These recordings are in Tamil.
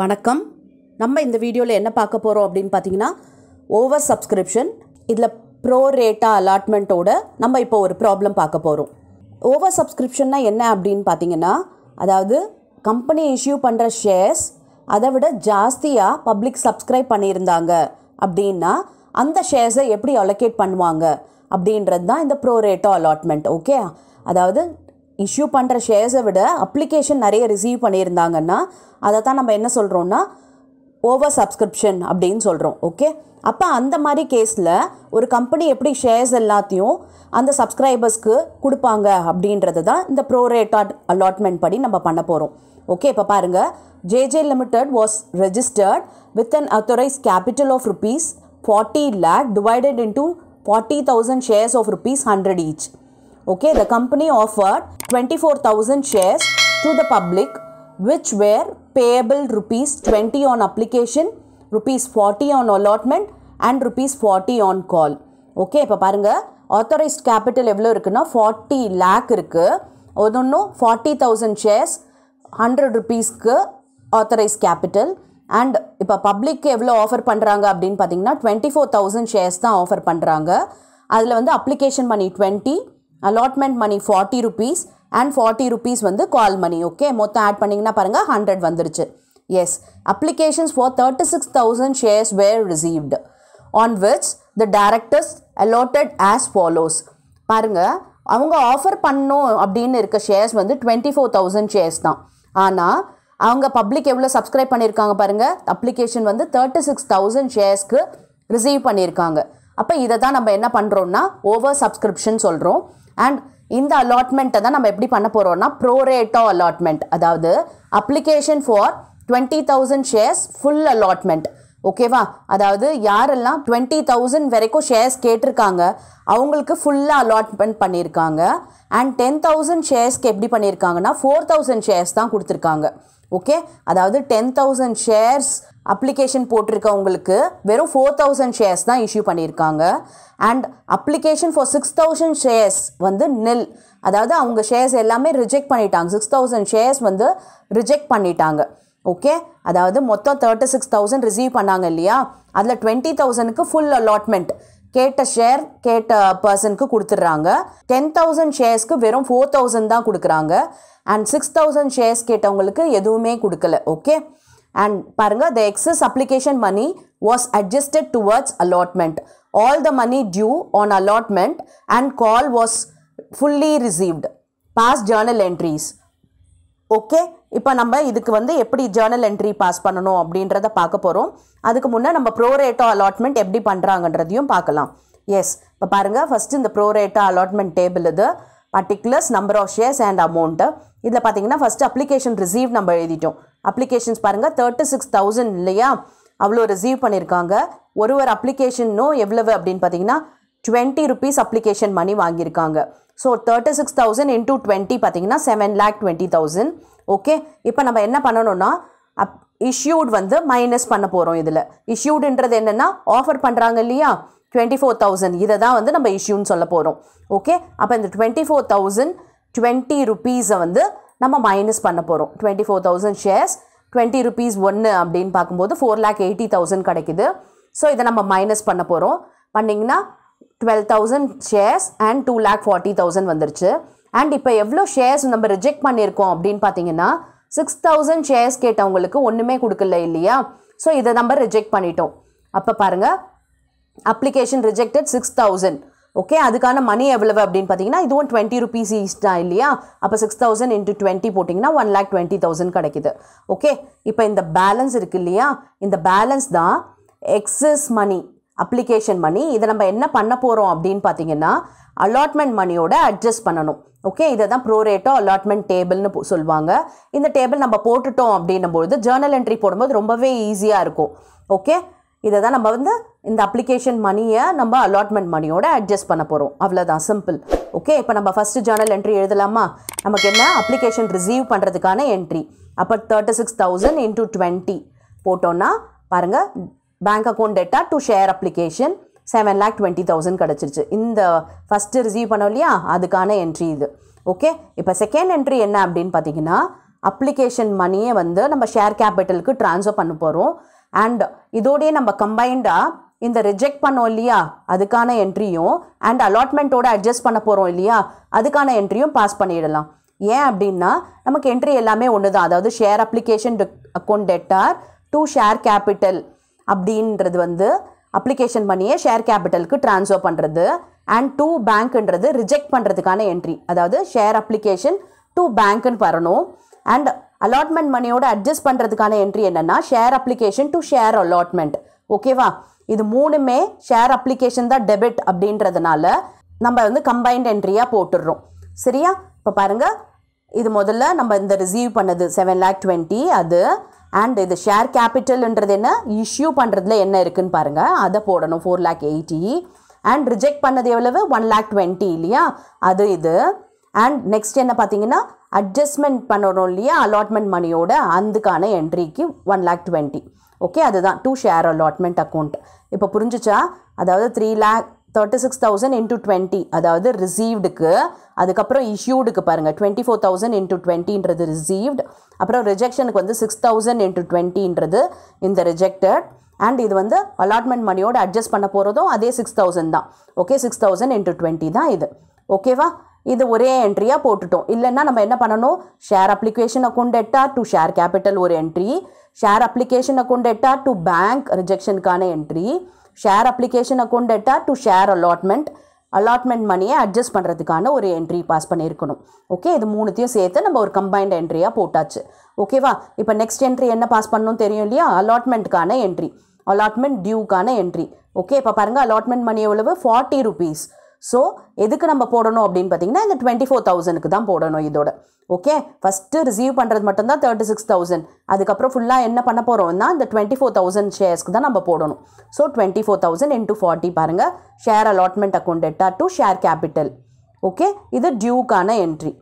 வணக்கம். நம்ம இந்த வீடியோவில் என்ன பார்க்க போகிறோம் அப்படின்னு பார்த்தீங்கன்னா, ஓவர் சப்ஸ்கிரிப்ஷன், இதில் ப்ரோ ரேட்டா அலாட்மெண்ட்டோட நம்ம இப்போ ஒரு ப்ராப்ளம் பார்க்க போகிறோம். ஓவர் சப்ஸ்கிரிப்ஷன்னா என்ன அப்படின்னு பார்த்தீங்கன்னா, அதாவது கம்பெனி இஷ்யூ பண்ணுற ஷேர்ஸ் அதை விட ஜாஸ்தியாக பப்ளிக் சப்ஸ்கிரைப் பண்ணியிருந்தாங்க அப்படின்னா அந்த ஷேர்ஸை எப்படி அலோகேட் பண்ணுவாங்க அப்படின்றது தான் இந்த ப்ரோ ரேட்டா அலாட்மெண்ட். ஓகே, அதாவது இஷ்யூ பண்ணுற ஷேர்ஸை விட அப்ளிகேஷன் நிறைய ரிசீவ் பண்ணியிருந்தாங்கன்னா அதை தான் நம்ம என்ன சொல்கிறோன்னா ஓவர் சப்ஸ்கிரிப்ஷன் அப்படின்னு சொல்கிறோம். ஓகே, அப்போ அந்த மாதிரி கேஸில் ஒரு கம்பெனி எப்படி ஷேர்ஸ் எல்லாத்தையும் அந்த சப்ஸ்கிரைபர்ஸ்க்கு கொடுப்பாங்க அப்படின்றது தான் இந்த ப்ரோ ரேட்டா அலாட்மெண்ட் படி நம்ம பண்ண போகிறோம். ஓகே, இப்போ பாருங்கள். JJ limited was registered with an authorised capital of ₹40 lakh divided into 40,000 shares of ₹100 each. Okay, the company offered 24,000 shares to the public, which were payable ₹20 on application, ₹40 on allotment, and ₹40 on call. Okay, இப்போ பாருங்க, authorized capital எவ்வளோ இருக்குன்னா ₹40 lakh இருக்கு. ஒன்னொன்னும் 40,000 shares ₹100க்கு authorized capital. அண்ட் இப்போ பப்ளிக்கு எவ்வளோ ஆஃபர் பண்ணுறாங்க அப்படின்னு பார்த்தீங்கன்னா 24,000 ஷேர்ஸ் தான் ஆஃபர் பண்ணுறாங்க. அதில் வந்து application money ₹20, allotment money ₹40 and ₹40 வந்து கால் மணி. ஓகே, மொத்தம் ஆட் பண்ணிங்கன்னா பாருங்கள் $100 வந்துருச்சு. Yes, applications for 36,000 shares were received, on which the directors allotted as follows. பாருங்கள், அவங்க ஆஃபர் பண்ணோம் அப்படின்னு இருக்க ஷேர்ஸ் வந்து 24,000 ஷேர்ஸ் தான். ஆனால் அவங்க பப்ளிக் எவ்வளோ சப்ஸ்கிரைப் பண்ணியிருக்காங்க பாருங்கள், அப்ளிகேஷன் வந்து 36,000 ஷேர்ஸ்க்கு ரிசீவ் பண்ணியிருக்காங்க. அப்போ இதை தான் நம்ம என்ன பண்ணுறோம்னா ஓவர் சப்ஸ்கிரிப்ஷன் சொல்கிறோம். அண்ட் இந்த அலாட்மெண்ட்டை தான் நம்ம எப்படி பண்ண போகிறோம்னா ப்ரோ ரேட்டா அலாட்மெண்ட், அதாவது application for 20,000 shares full allotment. ஓகேவா, அதாவது யாரெல்லாம் 20,000 வரைக்கும் ஷேர்ஸ் கேட்டிருக்காங்க அவங்களுக்கு ஃபுல்லாக அலாட்மெண்ட் பண்ணியிருக்காங்க. அண்ட் 10,000 ஷேர்ஸ்க்கு எப்படி பண்ணியிருக்காங்கன்னா 4,000 ஷேர்ஸ் தான் கொடுத்துருக்காங்க. ஓகே, அதாவது 10,000 ஷேர்ஸ் அப்ளிகேஷன் போட்டிருக்கவங்களுக்கு வெறும் 4,000 ஷேர்ஸ் தான் இஷ்யூ பண்ணியிருக்காங்க. அண்ட் அப்ளிகேஷன் ஃபார் 6,000 ஷேர்ஸ் வந்து நில், அதாவது அவங்க ஷேர்ஸ் எல்லாமே ரிஜெக்ட் பண்ணிட்டாங்க. 6,000 ஷேர்ஸ் வந்து ரிஜெக்ட் பண்ணிட்டாங்க. ஓகே, அதாவது மொத்தம் 36,000 ரிசீவ் பண்ணாங்க இல்லையா, அதில் 20,000க்கு ஃபுல் அலாட்மெண்ட் கேட்ட ஷேர் கேட்ட பர்சனுக்கு கொடுத்துட்றாங்க. 10,000 ஷேர்ஸ்க்கு வெறும் 4,000 தான் கொடுக்குறாங்க. அண்ட் 6,000 ஷேர்ஸ் கேட்டவங்களுக்கு எதுவுமே கொடுக்கல. ஓகே, அண்ட் பாருங்கள், the excess application money was adjusted towards allotment. All the money due on allotment and call was fully received. Pass journal entries. Okay, இப்போ நம்ம இதுக்கு வந்து எப்படி ஜேர்னல் என்ட்ரி பாஸ் பண்ணணும் அப்படின்றத பார்க்க போகிறோம். அதுக்கு முன்னே நம்ம ப்ரோ ரேட்டா அலாட்மெண்ட் எப்படி பண்ணுறாங்கன்றதையும் பார்க்கலாம். எஸ், இப்போ பாருங்கள், ஃபஸ்ட்டு இந்த ப்ரோ ரேட்டா அலாட்மெண்ட் டேபிள் இது particulars number of shares and amount. இதில் பார்த்தீங்கன்னா ஃபஸ்ட்டு அப்ளிகேஷன் ரிசீவ் நம்ம எழுதிட்டோம். அப்ளிகேஷன்ஸ் பாருங்கள் 36,000 இல்லையா, அவ்வளோ ரிசீவ் பண்ணியிருக்காங்க. ஒரு அப்ளிகேஷனும் எவ்வளவு அப்படின்னு பார்த்தீங்கன்னா ₹20 அப்ளிகேஷன் மணி வாங்கியிருக்காங்க. ஸோ 36,000 into 20 பார்த்தீங்கன்னா ₹7,20,000. ஓகே, இப்போ நம்ம என்ன பண்ணணும்னா இஷ்யூட் வந்து மைனஸ் பண்ண போகிறோம். இதில் இஷ்யூடுன்றது என்னென்னா ஆஃபர் பண்ணுறாங்க இல்லையா 24,000, இதை தான் வந்து நம்ம இஷ்யூன்னு சொல்ல போகிறோம். ஓகே, அப்போ இந்த 24,000 ₹20 வந்து நம்ம மைனஸ் பண்ண போகிறோம். 24,000 ஷேர்ஸ் ₹20 ஒன்று அப்படின்னு பார்க்கும்போது ₹4,80,000 கிடைக்குது. ஸோ இதை நம்ம மைனஸ் பண்ண போகிறோம். பண்ணிங்கன்னா 12,000 ஷேர்ஸ் அண்ட் ₹2,40,000 வந்துருச்சு. அண்ட் இப்போ எவ்வளோ ஷேர்ஸ் நம்ம ரிஜெக்ட் பண்ணியிருக்கோம் அப்படின்னு பார்த்தீங்கன்னா 6,000 ஷேர்ஸ் கேட்டவங்களுக்கு ஒன்றுமே கொடுக்கல இல்லையா, ஸோ இதை நம்ம ரிஜெக்ட் பண்ணிட்டோம். அப்போ பாருங்கள், அப்ளிகேஷன் ரிஜெக்டட் 6,000. ஓகே, அதுக்கான மணி எவ்வளவு அப்படின்னு பார்த்தீங்கன்னா இதுவும் ₹20 ஈஸ்டா இல்லையா, அப்போ 6,000 into 20 போட்டிங்கன்னா ₹1,20,000 கிடைக்குது. ஓகே, இப்போ இந்த பேலன்ஸ் இருக்குது இல்லையா, இந்த பேலன்ஸ் தான் எக்ஸஸ் மணி, அப்ளிகேஷன் மணி. இதை நம்ம என்ன பண்ண போகிறோம் அப்படின்னு பார்த்தீங்கன்னா அலாட்மெண்ட் மணியோட அட்ஜஸ்ட் பண்ணணும். ஓகே, இதை தான் ப்ரோ ரேட்டா அலாட்மெண்ட் டேபிள்னு சொல்லுவாங்க. இந்த டேபிள் நம்ம போட்டுட்டோம் அப்படின்னும்போது ஜேர்னல் என்ட்ரி போடும்போது ரொம்பவே ஈஸியாக இருக்கும். ஓகே, இதை தான் நம்ம வந்து இந்த அப்ளிகேஷன் மணியை நம்ம அலாட்மெண்ட் மணியோட அட்ஜஸ்ட் பண்ண போகிறோம். அவ்வளோதான், சிம்பிள். ஓகே, இப்போ நம்ம ஃபஸ்ட்டு ஜேர்னல் என்ட்ரி எழுதலாமா? நமக்கு என்ன அப்ளிகேஷன் ரிசீவ் பண்ணுறதுக்கான என்ட்ரி. அப்போ 36,000 into 20 போட்டோன்னா பாருங்கள், bank account data to share application ₹7,20,000 கிடச்சிருச்சு. இந்த ஃபஸ்ட்டு ரிசீவ் பண்ணோம் இல்லையா, அதுக்கான என்ட்ரி இது. ஓகே, இப்போ செகண்ட் என்ட்ரி என்ன அப்படின்னு பார்த்தீங்கன்னா அப்ளிகேஷன் மணியை வந்து நம்ம ஷேர் கேபிட்டலுக்கு ட்ரான்ஸ்ஃபர் பண்ண போகிறோம். அண்ட் இதோடையே நம்ம கம்பைண்டாக இந்த ரிஜெக்ட் பண்ணோம் இல்லையா, அதுக்கான என்ட்ரியும் அண்ட் அலாட்மெண்ட்டோடு அட்ஜஸ்ட் பண்ண போகிறோம் இல்லையா, அதுக்கான என்ட்ரியும் பாஸ் பண்ணிடலாம். ஏன் அப்படின்னா நமக்கு என்ட்ரி எல்லாமே ஒன்று தான். அதாவது share application account debtor to share capital அப்படின்றது வந்து அப்ளிகேஷன் மணியை ஷேர் கேபிட்டலுக்கு ட்ரான்ஸ்ஃபர் பண்ணுறது, அண்ட் டு பேங்க்ன்றது ரிஜெக்ட் பண்ணுறதுக்கான என்ட்ரி. அதாவது ஷேர் அப்ளிகேஷன் டு பேங்க்குன்னு வரணும். அண்ட் அலாட்மெண்ட் மணியோடு அட்ஜஸ்ட் பண்ணுறதுக்கான என்ட்ரி என்னென்னா share application to share allotment. ஓகேவா, இது மூணுமே ஷேர் அப்ளிகேஷன் தான் டெபிட் அப்படின்றதுனால நம்ம வந்து கம்பைன்ட் என்ட்ரியாக போட்டுடுறோம். சரியா, இப்போ பாருங்கள், இது முதல்ல நம்ம இந்த ரிசீவ் பண்ணது 7,20,000 அது, அண்ட் இது ஷேர் கேபிட்டல்ன்றது என்ன, இஷ்யூ பண்ணுறதுல என்ன இருக்குன்னு பாருங்கள், அதை போடணும் 4,80,000, அண்ட் ரிஜெக்ட் பண்ணது எவ்வளவு 1,20,000 இல்லையா, அது இது. அண்ட் நெக்ஸ்ட் என்ன பார்த்தீங்கன்னா அட்ஜஸ்ட்மெண்ட் பண்ணணும் இல்லையா அலாட்மெண்ட் மணியோட, அதுக்கான என்ட்ரிக்கு 1,20,000. ஓகே, அதுதான் டூ ஷேர் அலாட்மெண்ட் அக்கௌண்ட். இப்போ புரிஞ்சிச்சா? அதாவது 3,36,000 இன்ட்டு 20, அதாவது ரிசீவ்டுக்கு, அதுக்கப்புறம் இஷ்யூடுக்கு பாருங்கள் 24,000 இன்ட்டு 20ன்றது ரிசீவ்டு, அப்புறம் ரிஜெக்ஷனுக்கு வந்து 6,000 இன்ட்டு 20ன்றது இந்த ரிஜெக்டட், அண்ட் இது வந்து அலாட்மெண்ட் மணியோடு அட்ஜஸ்ட் பண்ண போகிறதும் அதே 6,000 தான். ஓகே, 6,000 இன்ட்டு 20 தான் இது. ஓகேவா, இது ஒரே என்ட்ரியாக போட்டுட்டோம். இல்லைன்னா நம்ம என்ன பண்ணணும், share application account debtor to share capital ஒரு entry, share application account debtor to bank ரிஜெக்ஷனுக்கான entry, share application account debtor to share allotment, allotment மணியை அட்ஜஸ்ட் பண்ணுறதுக்கான ஒரு என்ட்ரி பாஸ் பண்ணியிருக்கணும். ஓகே, இது மூணுத்தையும் சேர்த்து நம்ம ஒரு கம்பைன்ட் என்ட்ரியாக போட்டாச்சு. ஓகேவா, இப்போ நெக்ஸ்ட் என்ட்ரி என்ன பாஸ் பண்ணணும் தெரியும் இல்லையா, அலாட்மெண்ட்டுக்கான என்ட்ரி, அலாட்மெண்ட் டியூக்கான என்ட்ரி. ஓகே, இப்போ பாருங்கள், அலாட்மெண்ட் மணி எவ்வளவு 40 rupees. ஸோ எதுக்கு நம்ம போடணும் அப்படின்னு பார்த்தீங்கன்னா இந்த 24,000க்கு தான் போடணும் இதோட. ஓகே, ஃபஸ்ட்டு ரிசீவ் பண்ணுறது மட்டும்தான் 36,000, அதுக்கப்புறம் ஃபுல்லாக என்ன பண்ண போகிறோம்னா இந்த 24,000 ஷேர்ஸ்க்கு தான் நம்ம போடணும். ஸோ 24,000 into 40 பாருங்கள், share allotment account debtor to share capital. Okay, இது டியூக்கான entry,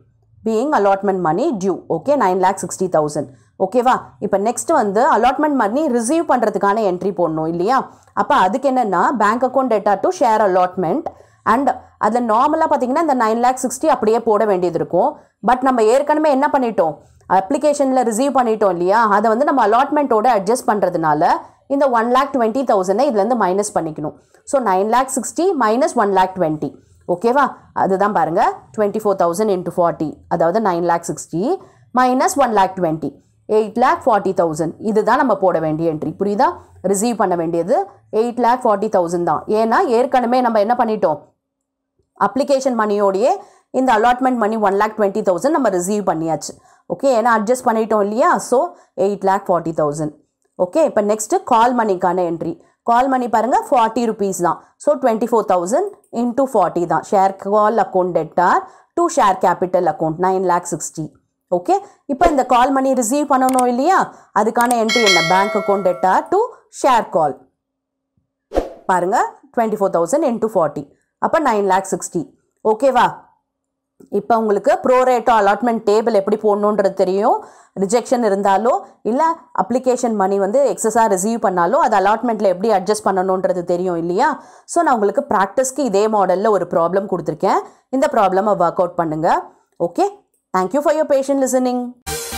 being allotment money due. Okay, 9,60,000. ஓகேவா, இப்போ நெக்ஸ்ட் வந்து அலாட்மெண்ட் மணி ரிசீவ் பண்ணுறதுக்கான என்ட்ரி போடணும் இல்லையா. அப்போ அதுக்கு என்னென்னா bank account debtor to share allotment, and அதில் நார்மலாக பார்த்தீங்கன்னா இந்த 9,60,000 அப்படியே போட வேண்டியது இருக்கும். பட் நம்ம ஏற்கனவே என்ன பண்ணிட்டோம், அப்ளிகேஷனில் ரிசீவ் பண்ணிட்டோம் இல்லையா, அதை வந்து நம்ம அலாட்மெண்ட்டோட அட்ஜஸ்ட் பண்ணுறதுனால இந்த 1,20,000 இதுலேருந்து மைனஸ் பண்ணிக்கணும். So 9,60,000 minus 1,20,000. ஓகேவா, அதுதான் பாருங்கள் 24,000 into 40, அதாவது 9,60,000 மைனஸ் 1,20,000 8,40,000. இதுதான் நம்ம போட வேண்டிய என்ட்ரி. புரியுதா? ரிசீவ் பண்ண வேண்டியது 8,40,000 தான். ஏன்னா ஏற்கனவே நம்ம என்ன பண்ணிட்டோம், அப்ளிகேஷன் மணியோடையே இந்த அலாட்மெண்ட் மணி 1,20,000 நம்ம ரிசீவ் பண்ணியாச்சு. ஓகே, ஏன்னா அட்ஜஸ்ட் பண்ணிட்டோம் இல்லையா. ஸோ 8,40,000. ஓகே, இப்போ நெக்ஸ்ட்டு கால் மணிக்கான என்ட்ரி. கால் மணி பாருங்கள் 40 rupees தான். ஸோ 24,000 into 40 தான். Share call account debtor to share capital account 9,60,000. Okay, இப்போ இந்த கால் மணி ரிசீவ் பண்ணணும் இல்லையா, அதுக்கான என்ட்ரி என்ன, bank account debtor to share call பாருங்கள் 24,000 into 40, அப்போ 9,60,000. ஓகேவா, இப்போ உங்களுக்கு ப்ரோரேட்டோ அலாட்மெண்ட் டேபிள் எப்படி போடணுன்றது தெரியும். ரிஜெக்ஷன் இருந்தாலோ இல்லை அப்ளிகேஷன் மணி வந்து எக்ஸஸாக ரிசீவ் பண்ணாலோ அது அலாட்மெண்ட்டில் எப்படி அட்ஜஸ்ட் பண்ணணுன்றது தெரியும் இல்லையா. ஸோ நான் உங்களுக்கு ப்ராக்டிஸ்க்கு இதே மாடலில் ஒரு ப்ராப்ளம் கொடுத்துருக்கேன். இந்த ப்ராப்ளமை ஒர்க் அவுட் பண்ணுங்கள். Okay, thank you for your patient listening.